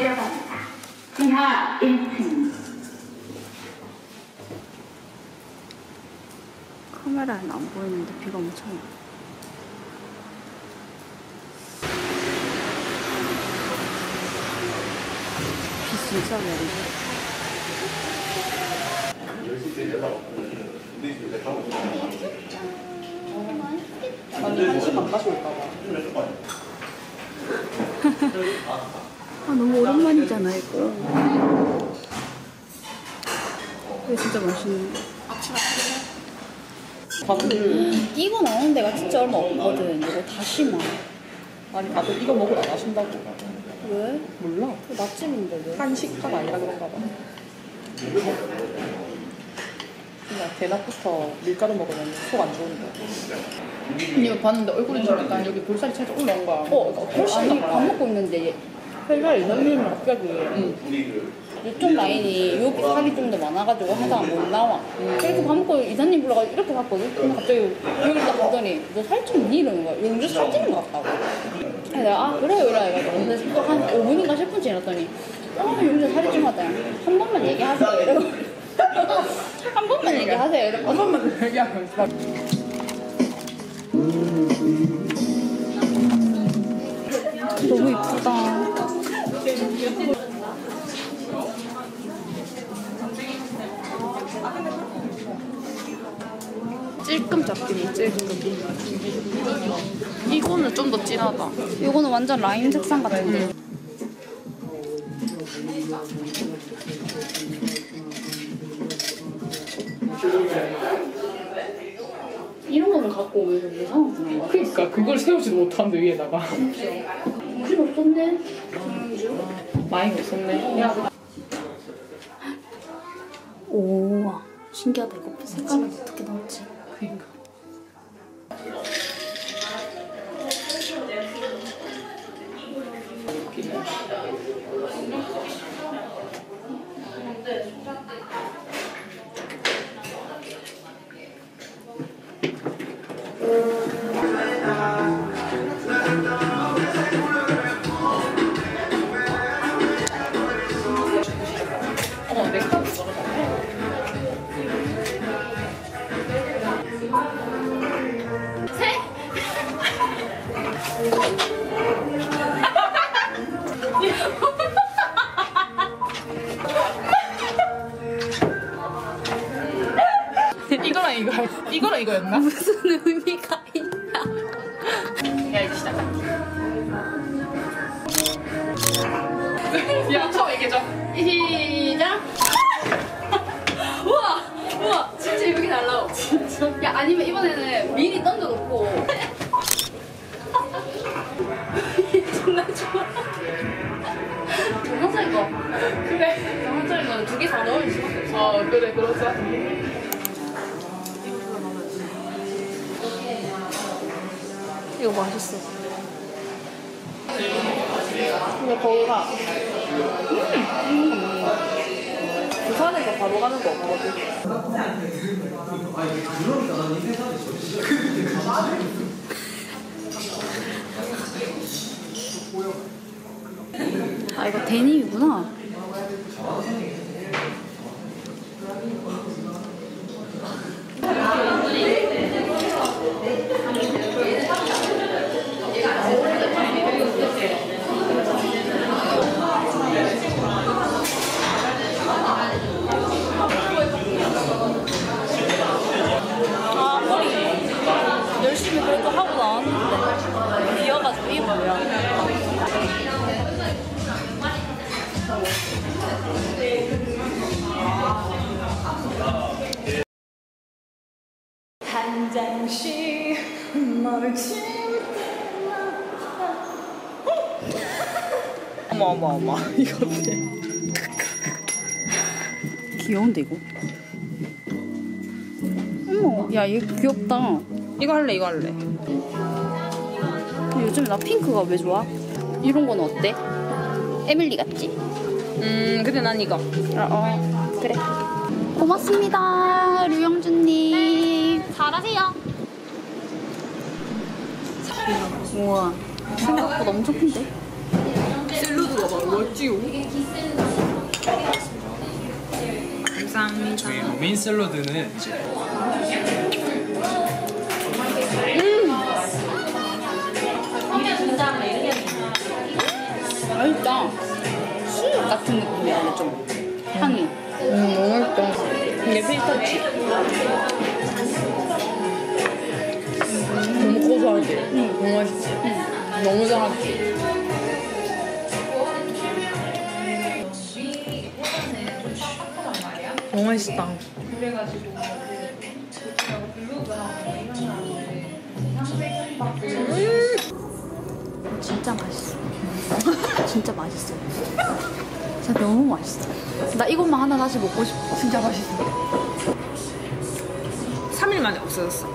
내려갑니다. 지하 1층. 카메라는 안 보이는데 비가 엄청 와. 진짜 아, 너무 오랜만이잖아 이거. 이거 진짜 맛있는데. 이거 나오는 데가 진짜 얼마 없거든. 이거 다시마. 아니 다들 이거 먹으러 안 하신다고. 왜? 몰라. 맛집인데 왜? 한식가가 아니라 그런가 봐. 그냥 대낮부터 밀가루 먹으면 속 안 좋은데. 근데 이거 봤는데 얼굴이 저니까 여기 볼살이 살짝 올라온 거야. 훨씬 더 안 먹고 있는데 회사에 연륜을 바뀌어도 이쪽 라인이 여기 살이 좀 더 많아가지고 항상 못 나와. 이렇게 밥 먹고 이사님 불러가지고 이렇게 봤거든? 근데 갑자기 여기 딱 보더니 너 살 좀 있니? 이러는 거야. 영주 살찌는 것 같다고. 내가 아 그래요 이래가지고 근데 또 한 5분인가 10분 지났더니 아 영주 살이 좀 왔다. 한 번만 얘기하세요 이러고 한 번만 얘기하세요 이러고 한 번만 얘기하면 너무 이쁘다. 찔끔 잡기네, 찔끔. 이거는 좀 더 진하다. 이거는 완전 라임 색상 같은데. 이런 거는 갖고 오면 이상하구나. 그러니까 그걸 세우지도 못하는데 위에다가. 정신 없었네. 많이 없었네. 오, 신기하다. 이거 색깔은 어떻게 나왔지? 그니까. 이거랑 이거였나? 무슨 의미가 있나? 야 이제 시작. 야 처음 얘기해줘. 시작. 우와 우와 진짜 이쁘게 잘 나와. 진짜. 야 아니면 이번에는 미리 던져놓고. 존나 좋아. 정상적인 거. 그래. 정상적인 거는 두 개 다 넣을 수밖에 없어. 그래 그러자. 이거 맛있어. 근데 거기가 부산에서 바로 가는 거 없거든. 아 이거 데님이구나. 단장시 멀지 어머 이거 어때? 귀여운데 이거? 어머 야 이거 귀엽다. 이거 할래. 요즘에 나 핑크가 왜 좋아? 이런 건 어때? 에밀리 같지? 근데 난 이거. 그래. 고맙습니다, 류영준님. 잘하세요. 우와, 생각보다 엄청 큰데? 가지고 와봐. 왔지요? 감사합니다. 저희 로메인 샐러드는 이제 맛있다. 수육 같은 느낌이 아니라 좀 향이. 너무 맛있다. 이게 피스타치. 너무 고소하지? 응, 너무 맛있지? 응. 너무 잘하지? 너무 맛있다. 진짜 맛있어. 진짜 맛있어. 진짜 너무 맛있어. 나 이것만 하나 다시 먹고 싶어. 진짜 맛있어. 3일 만에 없어졌어.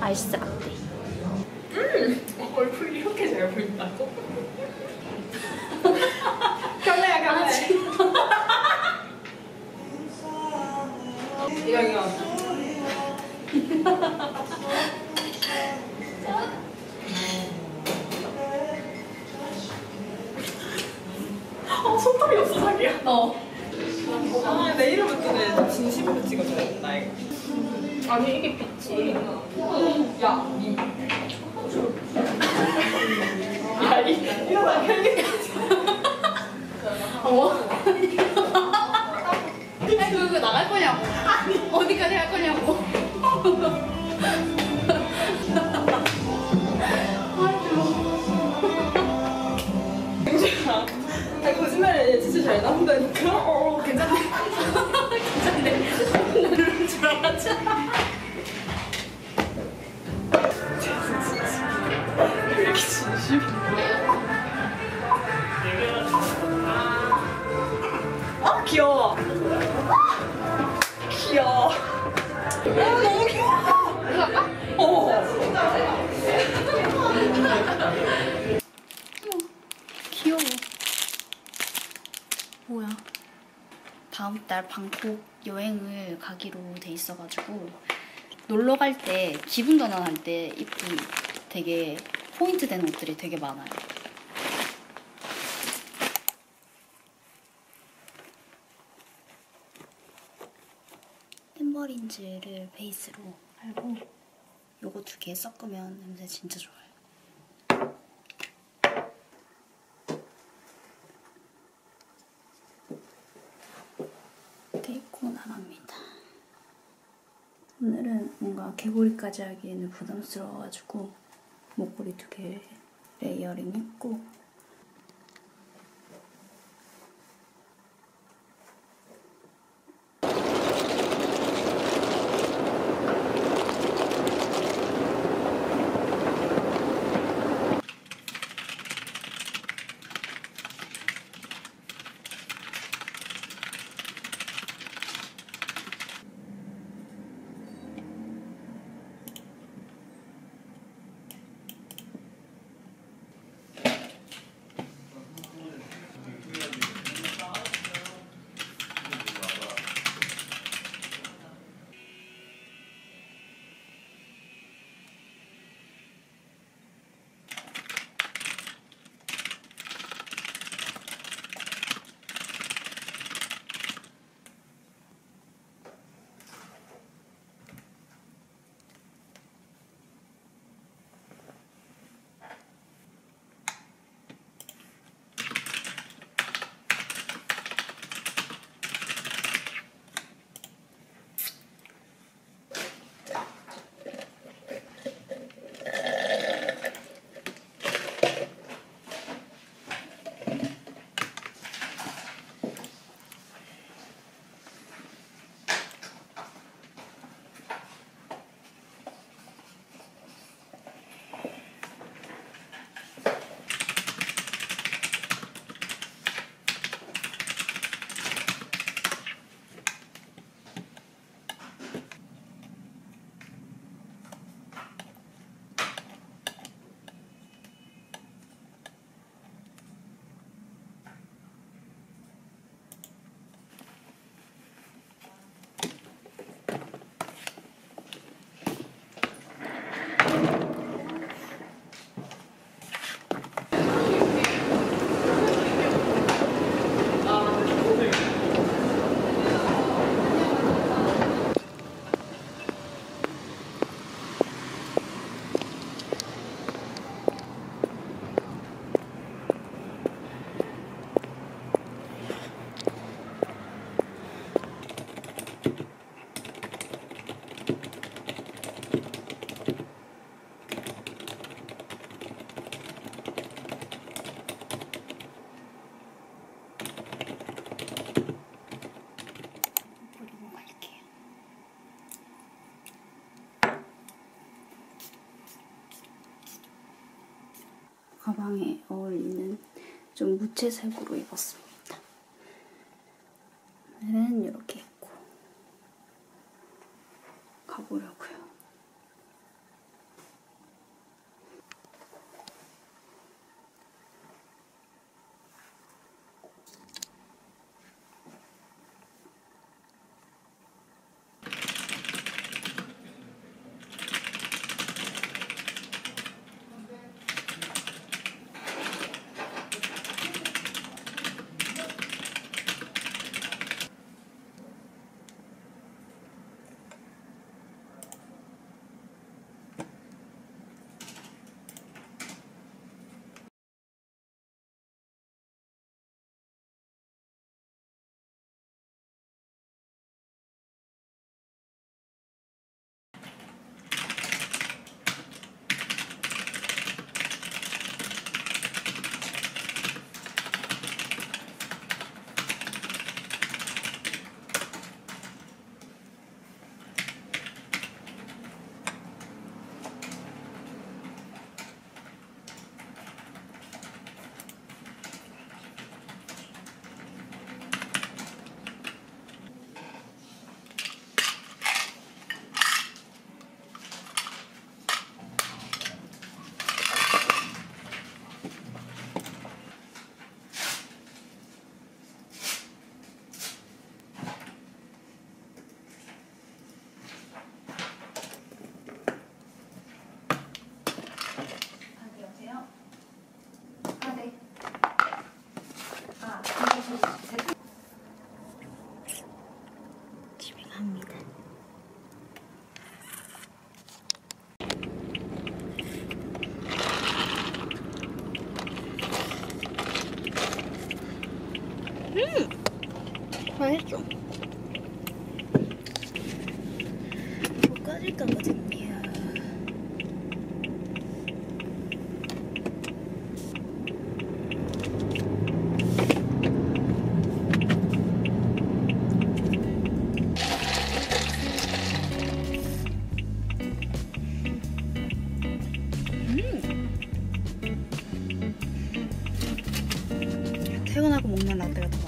아이스 라떼. 얼굴이 이렇게 잘 보인다고? 경례야, 경례. 이거, 이거. 손톱이 없어, 자기야. 아, 내 이름부터는 진심으로 찍어줘야 나 이거. 아니, 이게 빛이. 야, 이. 야, 이. 이러다 캘리까지. 아니, 그거 나갈 거냐고. 아니. 어디까지 갈 거냐고. 거짓말을 진짜 잘 나온다니까? 어, 괜찮네. 괜찮네. 그런 줄 알았지? 왜 이렇게 진심이야? 아, 귀여워. 아, 귀여워. 아, 너무 귀여워. 올라가? 어. 귀여워. 뭐야? 다음 달 방콕 여행을 가기로 돼 있어가지고 놀러 갈 때 기분 전환할 때 입기 되게 포인트 된 옷들이 되게 많아요. 템버린즈를 베이스로 하고 요거 두 개 섞으면 냄새 진짜 좋아요. 나갑니다. 오늘은 뭔가 개구리까지 하기에는 부담스러워가지고 목걸이 두 개 레이어링 했고 가방에 어울리는 좀 무채색으로 입었습니다. 오늘은 이렇게 입고 가보려고요. 맛있어. 뭐 꺼질까봐 창피해요. 퇴근하고 먹는 라떼가 더 맛있어.